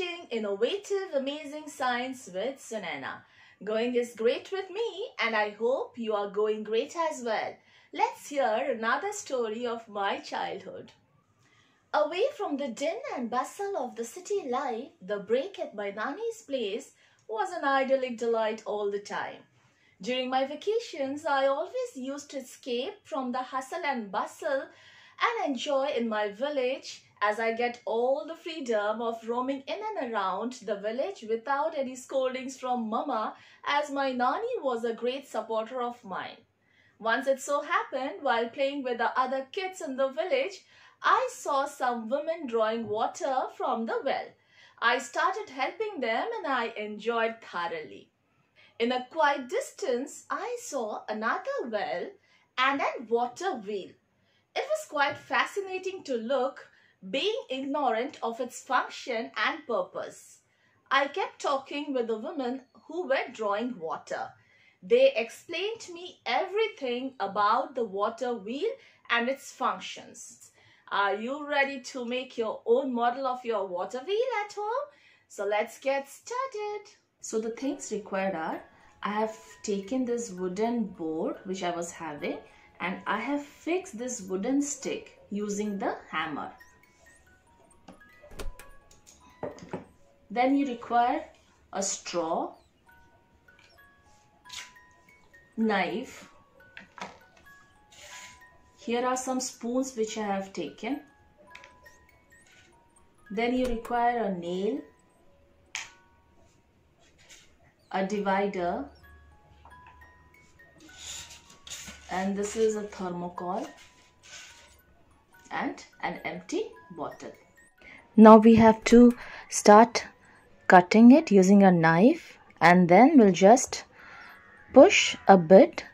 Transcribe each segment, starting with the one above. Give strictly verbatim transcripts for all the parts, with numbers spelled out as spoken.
watching Innovative Amazing Science with Sunaina. Going is great with me, and I hope you are going great as well. Let's hear another story of my childhood. Away from the din and bustle of the city life, the break at my nanny's place was an idyllic delight all the time. During my vacations, I always used to escape from the hustle and bustle and enjoy in my village, as I get all the freedom of roaming in and around the village without any scoldings from Mama, as my nanny was a great supporter of mine. Once it so happened, while playing with the other kids in the village, I saw some women drawing water from the well. I started helping them and I enjoyed thoroughly. In a quiet distance, I saw another well and a water wheel. It was quite fascinating to look, being ignorant of its function and purpose. I kept talking with the women who were drawing water. They explained to me everything about the water wheel and its functions. Are you ready to make your own model of your water wheel at home? So let's get started. So the things required are, I have taken this wooden board which I was having, and I have fixed this wooden stick using the hammer. Then you require a straw, knife. Here are some spoons which I have taken. Then you require a nail, a divider, and this is a thermocol and an empty bottle. Now we have to start cutting it using a knife, and then we'll just push a bit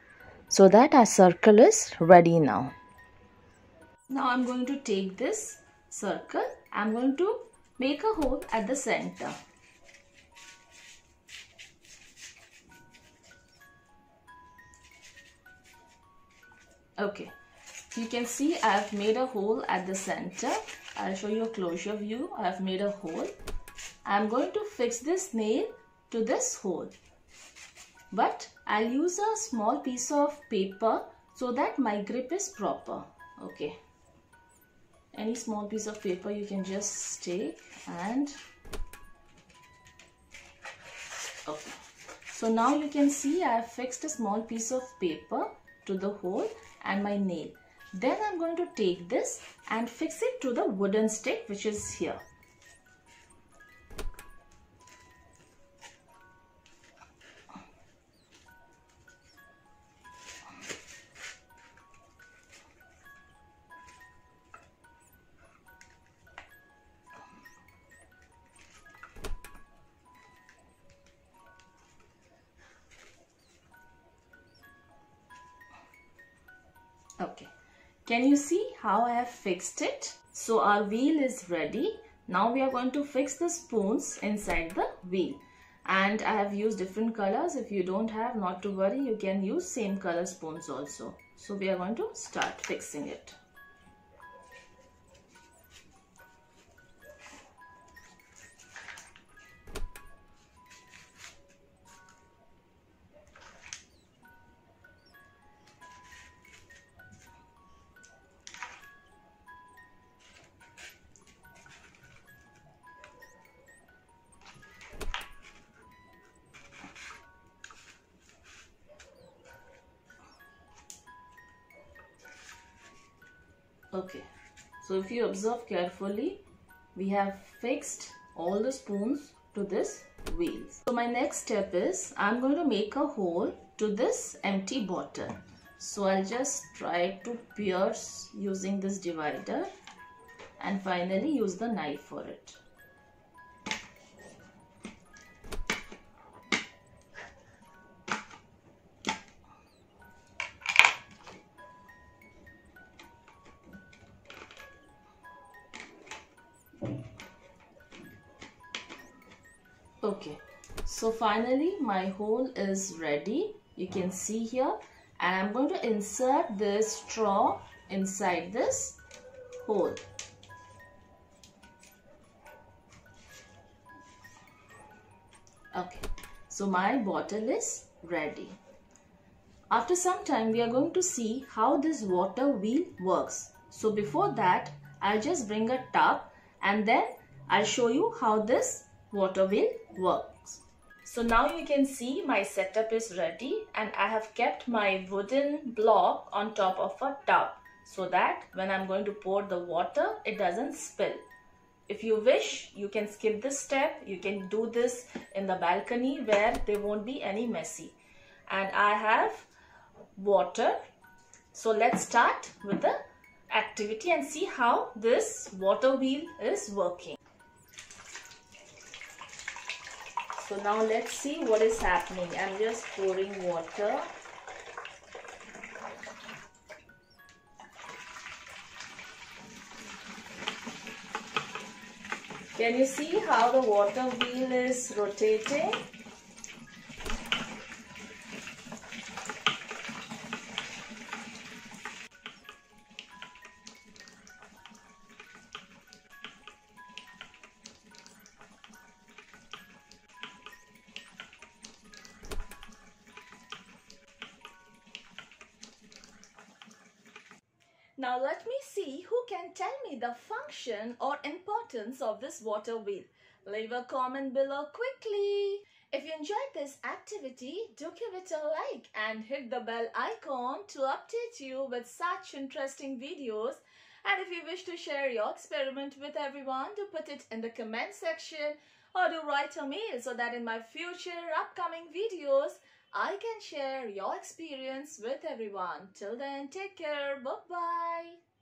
so that our circle is ready now. Now I'm going to take this circle. I'm going to make a hole at the center. Okay, you can see I've made a hole at the center. I'll show you a closer view. I've made a hole. I'm going to fix this nail to this hole. But I'll use a small piece of paper so that my grip is proper. Okay. Any small piece of paper you can just take and... Okay. So now you can see I've fixed a small piece of paper to the hole and my nail. Then I'm going to take this and fix it to the wooden stick which is here. Okay, can you see how I have fixed it? So our wheel is ready. Now we are going to fix the spoons inside the wheel. And I have used different colors. If you don't have, not to worry, you can use same color spoons also. So we are going to start fixing it. Okay, so if you observe carefully, we have fixed all the spoons to this wheel. So my next step is, I'm going to make a hole to this empty bottle. So I'll just try to pierce using this divider and finally use the knife for it. Okay, so finally my hole is ready. You can see here, and I'm going to insert this straw inside this hole. Okay, so my bottle is ready. After some time, we are going to see how this water wheel works. So before that, I'll just bring a tub and then I'll show you how this water wheel works. So now you can see my setup is ready and I have kept my wooden block on top of a tub so that when I'm going to pour the water, it doesn't spill. If you wish, you can skip this step. You can do this in the balcony where there won't be any messy. And I have water. So let's start with the activity and see how this water wheel is working. So now let's see what is happening. I'm just pouring water. Can you see how the water wheel is rotating? Now let me see who can tell me the function or importance of this water wheel. Leave a comment below quickly. If you enjoyed this activity, do give it a like and hit the bell icon to update you with such interesting videos. And if you wish to share your experiment with everyone, do put it in the comment section or do write a mail so that in my future upcoming videos, I can share your experience with everyone. Till then, take care. Bye-bye.